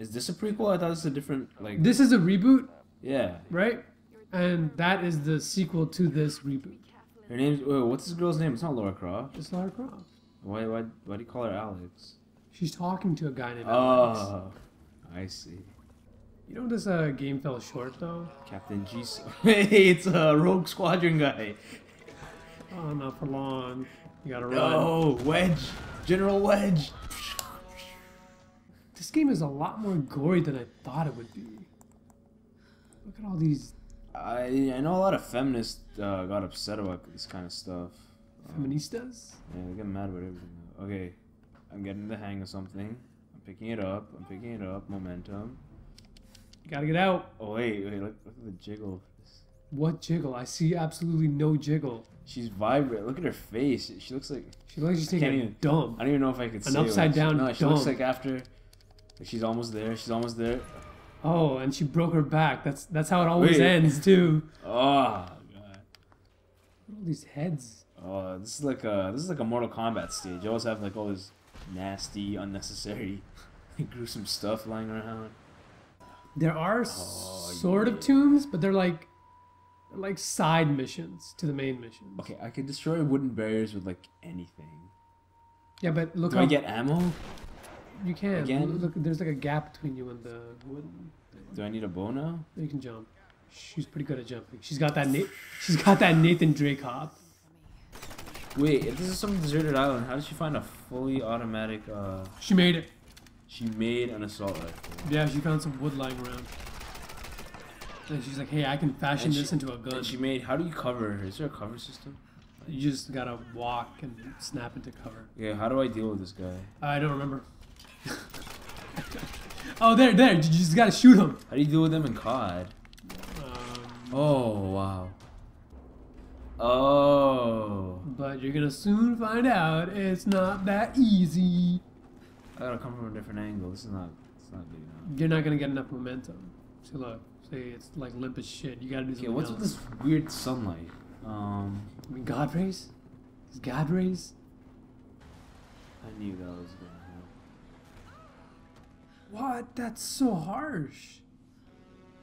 Is this a prequel? I thought it's a different, like... This is a reboot? Yeah. Right? And that is the sequel to this reboot. Her name's... Wait, what's this girl's name? It's not Lara Croft. It's Lara Croft. Why do you call her Alex? She's talking to a guy named Alex. Oh, I see. You know this game fell short, though? Captain G... Hey, it's a Rogue Squadron guy. Oh, not for long. You gotta run. Oh, Wedge. General Wedge. This game is a lot more gory than I thought it would be. Look at all these... I know a lot of feminists got upset about this kind of stuff. Feministas? Yeah, they get mad about everything. Okay, I'm getting the hang of something. I'm picking it up. I'm picking it up. Momentum. You gotta get out. Oh, wait. Look at the jiggle. What jiggle? I see absolutely no jiggle. She's vibrant. Look at her face. She looks like... She looks like she's taking a dump. I don't even know if I could see it. An upside-down dump. No, she looks like after... She's almost there. She's almost there. Oh, and she broke her back. That's how it always ends, too. Oh God! Look at all these heads. Oh, this is like a Mortal Kombat stage. You always have like all this nasty, unnecessary, gruesome stuff lying around. There are sort of tombs, but they're like side missions to the main missions. Okay, I could destroy wooden barriers with like anything. Yeah, but look. Do I get ammo? You can. Again? Look, there's like a gap between you and the wood. Do I need a bow now? You can jump. She's pretty good at jumping. She's got that Nathan Drake hop. Wait, if this is some deserted island, how did she find a fully automatic She made it. She made an assault rifle. Yeah, she found some wood lying around. And she's like, hey, I can fashion this into a gun. And she made, how do you cover her? Is there a cover system? You just gotta walk and snap into cover. Yeah, how do I deal with this guy? I don't remember. Oh, there. You just gotta shoot him. How do you deal with them in COD? Oh, wow. Oh. But you're gonna soon find out it's not that easy. I gotta come from a different angle. It's not good enough. You're not gonna get enough momentum. So look, it's like limp as shit. You gotta do something else. What's with this weird sunlight? I mean, God rays? Is God rays? I knew that was good. What? That's so harsh.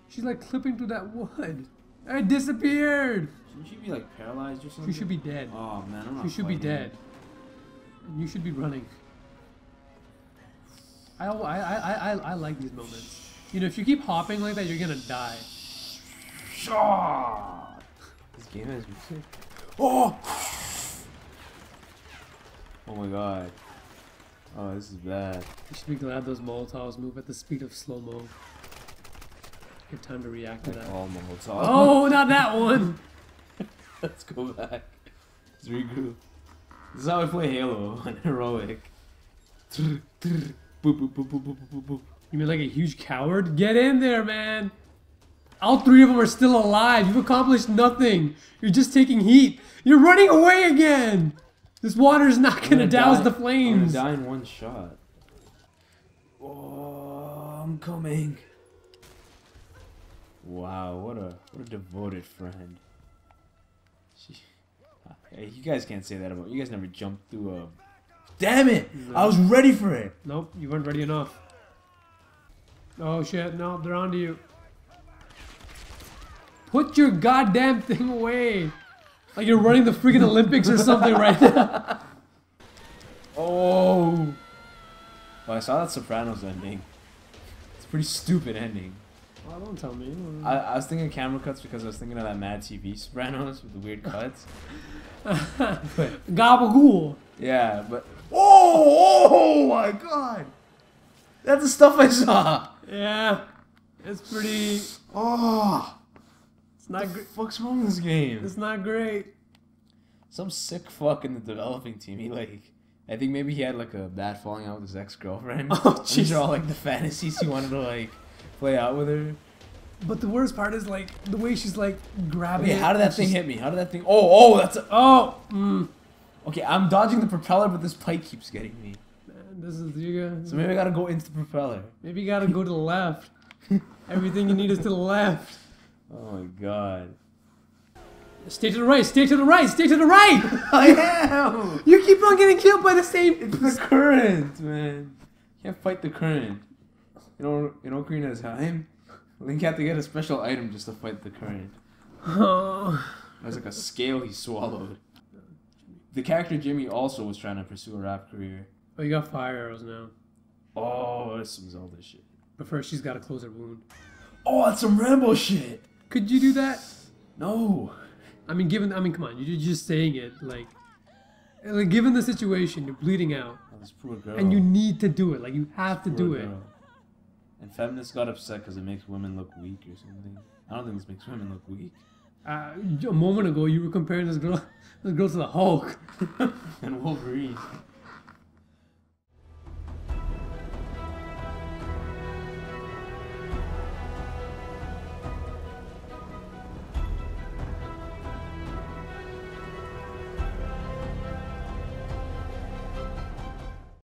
She's like clipping through that wood. It disappeared. Shouldn't she be like paralyzed or something? She should be dead. Oh man, I'm not. She should be dead. And you should be running. I like these moments. You know, if you keep hopping like that, you're gonna die. Oh, this game has music. Oh. Oh my God. Oh, this is bad. You should be glad those Molotovs move at the speed of slow-mo. Good time to react to that. All Molotovs. Oh, not that one! Let's go back. Let's regroup. This is how I play Halo on Heroic. You mean like a huge coward? Get in there, man! All three of them are still alive. You've accomplished nothing. You're just taking heat. You're running away again! This water's not gonna douse the flames. I'm gonna die in one shot. Oh, I'm coming. Wow, what a devoted friend. You guys can't say that about you guys. Never jumped through a. Damn it! No. I was ready for it. Nope, you weren't ready enough. Oh shit! No, they're onto you. Put your goddamn thing away. Like you're running the freaking Olympics or something right now. Oh. Well, I saw that Sopranos ending. It's a pretty stupid ending. Well, don't tell me. I was thinking camera cuts because I was thinking of that Mad TV Sopranos with the weird cuts. Gabagool. Yeah, but... Oh my God. That's the stuff I saw. Yeah. It's pretty... Oh. What the fuck's wrong with this game? It's not great. Some sick fuck in the developing team. He I think maybe he had like a bad falling out with his ex-girlfriend. Oh, these are all like the fantasies he wanted to like play out with her. But the worst part is like the way she's like grabbing. Okay, how did that thing hit me? How did that thing? Oh, that's a... oh. Mm. Okay, I'm dodging the propeller, but this pike keeps getting me. Man, this is so maybe I gotta go into the propeller. Maybe you gotta go to the left. Everything you need is to the left. Oh my God. Stay to the right, stay to the right, stay to the right! I am! You keep on getting killed by the same... It's the current, man. Can't fight the current. In Ocarina of Time, Link had to get a special item just to fight the current. Oh. It was like a scale he swallowed. The character Jimmy also was trying to pursue a rap career. Oh, you got fire arrows now. Oh, that's some Zelda shit. But first, she's got to close her wound. Oh, that's some Rambo shit! Could you do that? No. I mean, come on. You're just saying it, like given the situation, you're bleeding out. Oh, this poor girl. And you need to do it. Like, you have to do it. And feminists got upset because it makes women look weak or something. I don't think this makes women look weak. A moment ago, you were comparing this girl to the Hulk. And Wolverine.